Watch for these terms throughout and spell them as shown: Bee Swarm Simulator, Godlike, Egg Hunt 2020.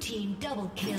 Team double kill.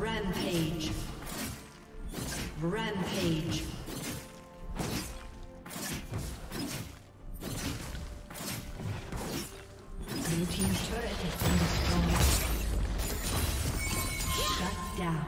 Rampage. Rampage. Blue team's turret has been destroyed. Shut down.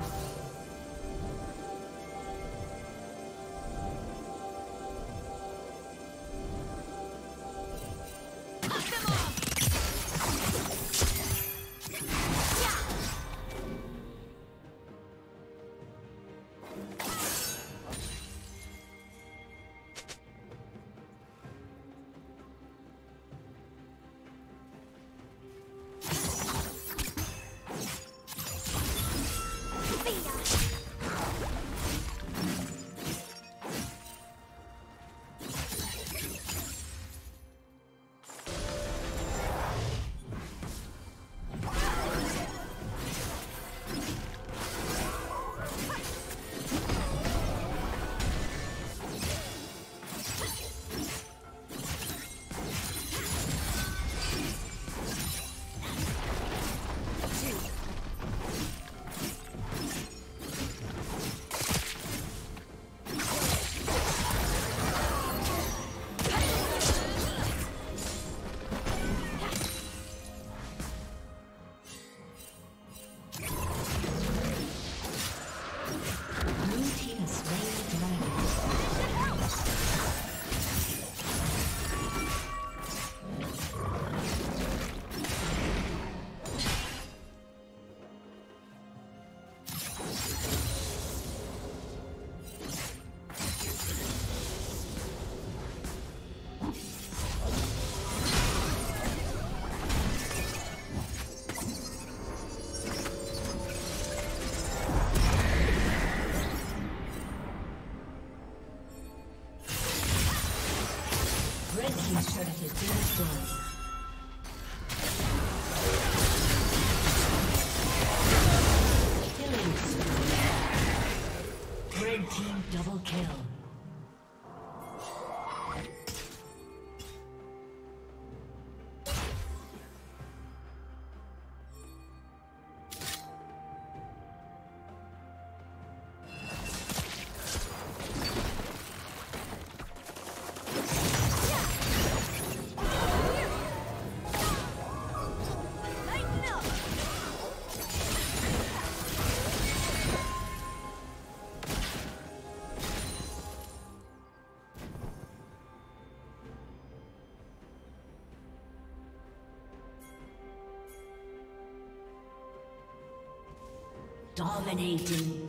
Dominating.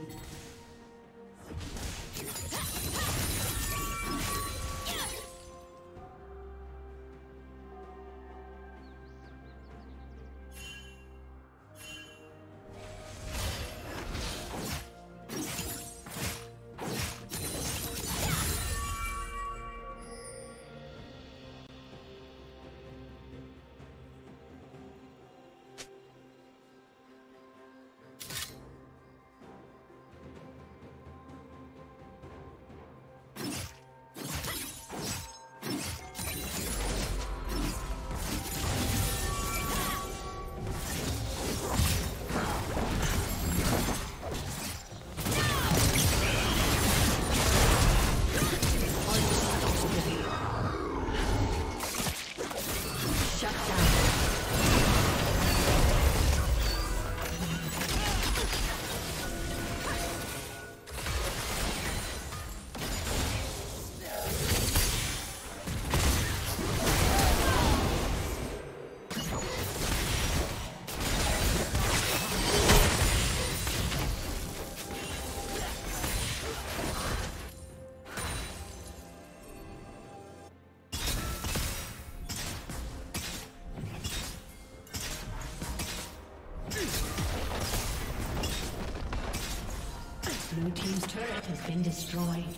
Blue team's turret has been destroyed.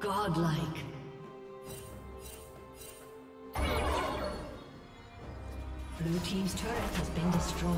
Godlike. Blue team's turret has been destroyed.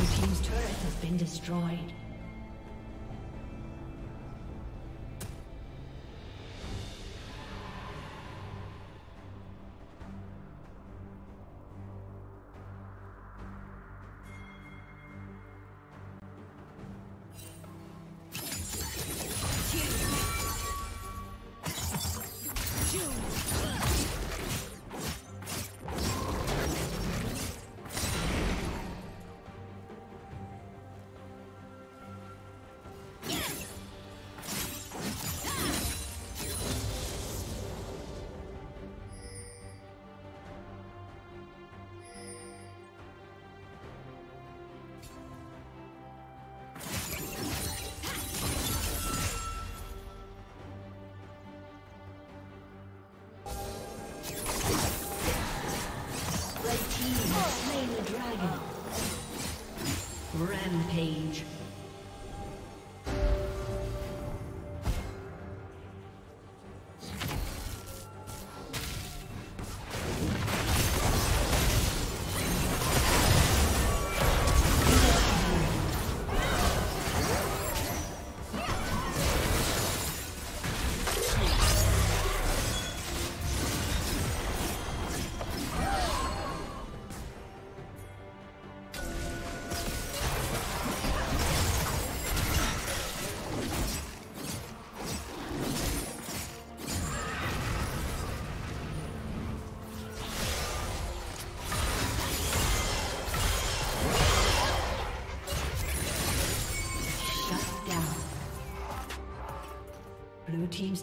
Blue team's turret has been destroyed. Rampage. Team's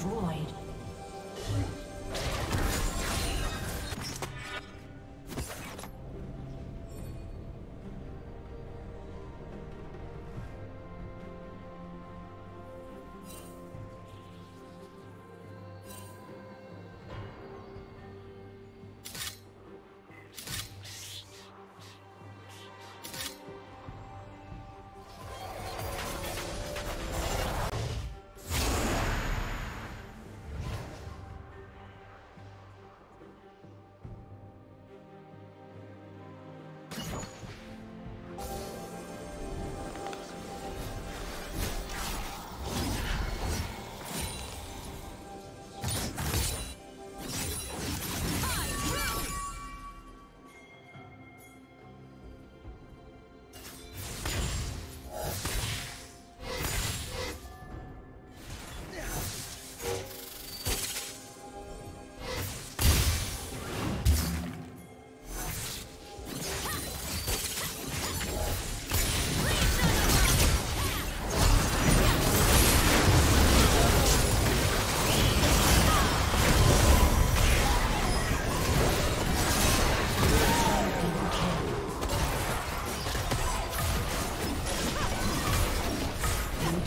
destroyed.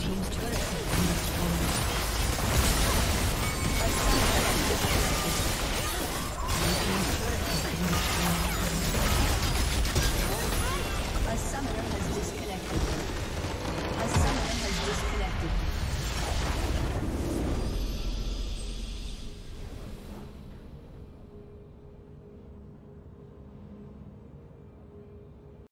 Team's turret has been destroyed.